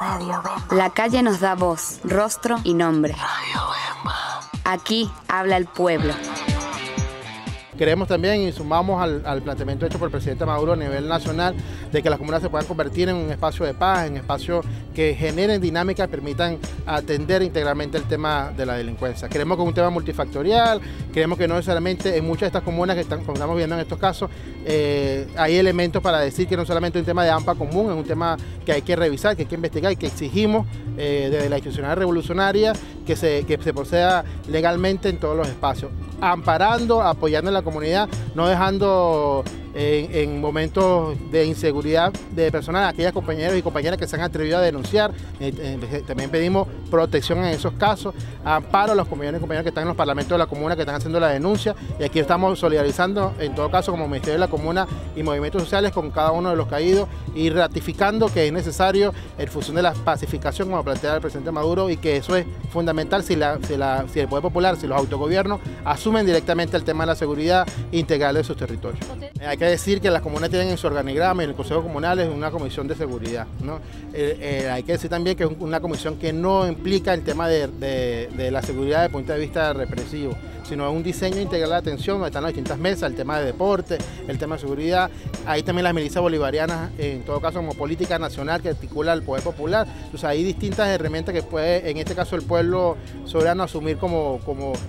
Radio Vemba. La calle nos da voz, rostro y nombre. Radio Vemba. Aquí habla el pueblo. Queremos también y sumamos al planteamiento hecho por el presidente Maduro a nivel nacional de que las comunas se puedan convertir en un espacio de paz, en espacios que generen dinámicas y permitan atender integralmente el tema de la delincuencia. Creemos que es un tema multifactorial, creemos que no necesariamente en muchas de estas comunas que estamos viendo en estos casos hay elementos para decir que no solamente es un tema de AMPA común, es un tema que hay que revisar, que hay que investigar y que exigimos desde la institucionalidad revolucionaria que se proceda legalmente en todos los espacios, amparando, apoyando a la comunidad, no dejando en momentos de inseguridad de personal a aquellas compañeros y compañeras que se han atrevido a denunciar. También pedimos protección en esos casos, amparo a los compañeros y compañeras que están en los parlamentos de la comuna, que están haciendo la denuncia, y aquí estamos solidarizando en todo caso como Ministerio de la Comuna y Movimientos Sociales con cada uno de los caídos y ratificando que es necesario el fusión de la pacificación como plantea el presidente Maduro y que eso es fundamental si el Poder Popular, si los autogobiernos asumen directamente el tema de la seguridad integral de sus territorios. Hay que decir que las comunas tienen en su organigrama y en el Consejo Comunal es una comisión de seguridad, ¿no? Hay que decir también que es una comisión que no implica el tema de la seguridad desde el punto de vista represivo, sino un diseño integral de atención donde están las distintas mesas, el tema de deporte, el tema de seguridad. Ahí también las milicias bolivarianas, en todo caso como política nacional que articula el Poder Popular. Entonces hay distintas herramientas que puede, en este caso el pueblo soberano, asumir como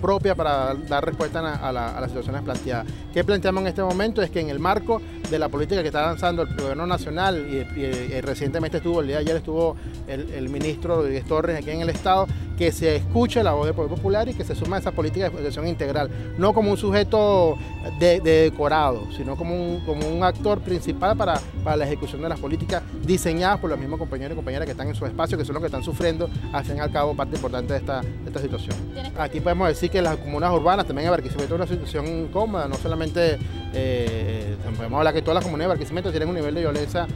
propia para dar respuesta a las situaciones planteadas. ¿Qué planteamos en este momento? Es que en el marco de la política que está lanzando el gobierno nacional y recientemente el día de ayer estuvo el ministro Luis Torres aquí en el Estado, que se escuche la voz del Poder Popular y que se suma a esa política de protección integral, no como un sujeto de decorado, sino como un actor principal para la ejecución de las políticas diseñadas por los mismos compañeros y compañeras que están en su espacio, que son los que están sufriendo, al fin y al cabo, parte importante de esta situación. Aquí podemos decir que las comunas urbanas, también en Barquisimeto, es una situación incómoda, no solamente podemos hablar que todas las comunidades de Barquisimeto tienen un nivel de violencia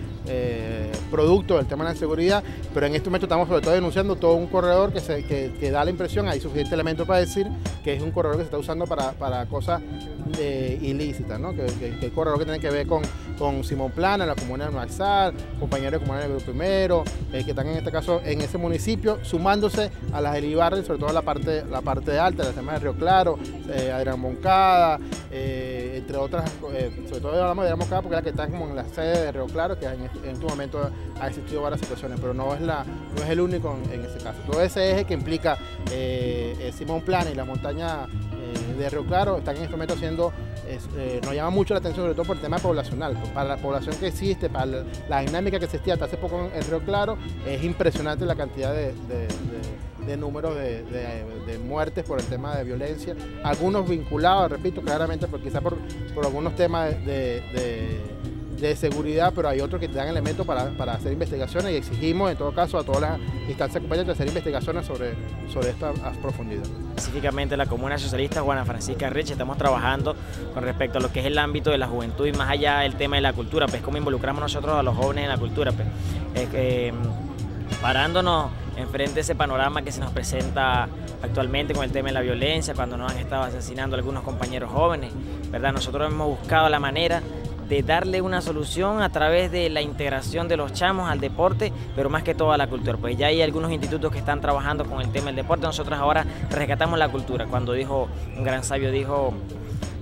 producto del tema de la inseguridad, pero en este momento estamos sobre todo denunciando todo un corredor que da la impresión, hay suficiente elemento para decir que es un corredor que se está usando para cosas ilícitas, ¿no? Que el corredor que tiene que ver con Simón Plana, la comuna de Maxal, compañeros de comuna del Grupo Primero, que están en este caso en ese municipio, sumándose a las Elibarres, sobre todo la parte alta, los temas de Río Claro, Adrián Moncada, entre otras, sobre todo hablamos de Adrián Moncada porque es la que está como en la sede de Río Claro, que en este momento ha existido varias situaciones, pero no es el único en ese caso. Todo ese eje que implica Simón Plana y las montañas de Río Claro están en este momento haciendo, nos llama mucho la atención sobre todo por el tema poblacional, para la población que existe, para la dinámica que existía hasta hace poco en Río Claro, es impresionante la cantidad de números de muertes por el tema de violencia, algunos vinculados, repito, claramente, quizás por algunos temas de seguridad, pero hay otros que te dan elementos para hacer investigaciones y exigimos en todo caso a todas las instancias competentes hacer investigaciones sobre esta profundidad. Específicamente la comuna socialista Juana Francisca Rich estamos trabajando con respecto a lo que es el ámbito de la juventud y más allá del tema de la cultura, pues cómo involucramos nosotros a los jóvenes en la cultura, pues, parándonos enfrente a ese panorama que se nos presenta actualmente con el tema de la violencia, cuando nos han estado asesinando algunos compañeros jóvenes, ¿verdad? Nosotros hemos buscado la manera de darle una solución a través de la integración de los chamos al deporte, pero más que todo a la cultura. Pues ya hay algunos institutos que están trabajando con el tema del deporte, nosotros ahora rescatamos la cultura. Cuando dijo un gran sabio, dijo,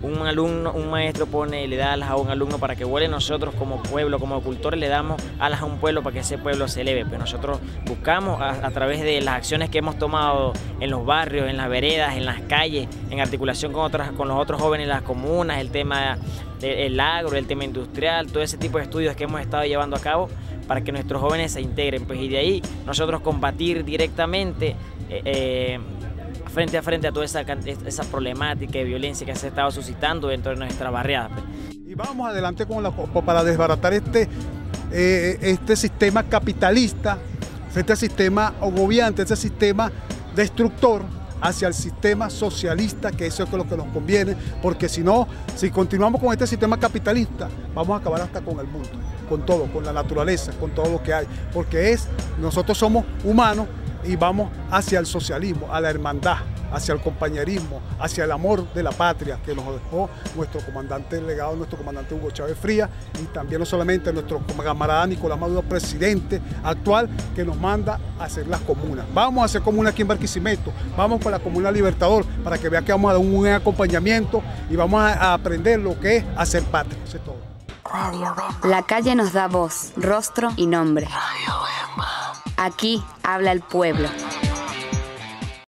un alumno, un maestro le da alas a un alumno para que vuele, nosotros como pueblo, como cultores le damos alas a un pueblo para que ese pueblo se eleve. Pero nosotros buscamos a través de las acciones que hemos tomado en los barrios, en las veredas, en las calles, en articulación con los otros jóvenes en las comunas, el tema del agro, el tema industrial, todo ese tipo de estudios que hemos estado llevando a cabo para que nuestros jóvenes se integren. Pues y de ahí nosotros combatir directamente frente a frente a toda esa problemática de violencia que se ha estado suscitando dentro de nuestra barriada. Y vamos adelante para desbaratar este sistema capitalista, este sistema agobiante, este sistema destructor hacia el sistema socialista, que eso es lo que nos conviene, porque si no, si continuamos con este sistema capitalista, vamos a acabar hasta con el mundo, con todo, con la naturaleza, con todo lo que hay, porque nosotros somos humanos y vamos hacia el socialismo, a la hermandad, hacia el compañerismo, hacia el amor de la patria que nos dejó nuestro comandante delegado, nuestro comandante Hugo Chávez Frías, y también no solamente nuestro camarada Nicolás Maduro, presidente actual, que nos manda a hacer las comunas. Vamos a hacer comunas aquí en Barquisimeto, vamos para la comuna Libertador, para que vea que vamos a dar un buen acompañamiento y vamos a aprender lo que es hacer patria. Eso es todo. Radio Vemba. La calle nos da voz, rostro y nombre. Radio Vemba. Aquí habla el pueblo.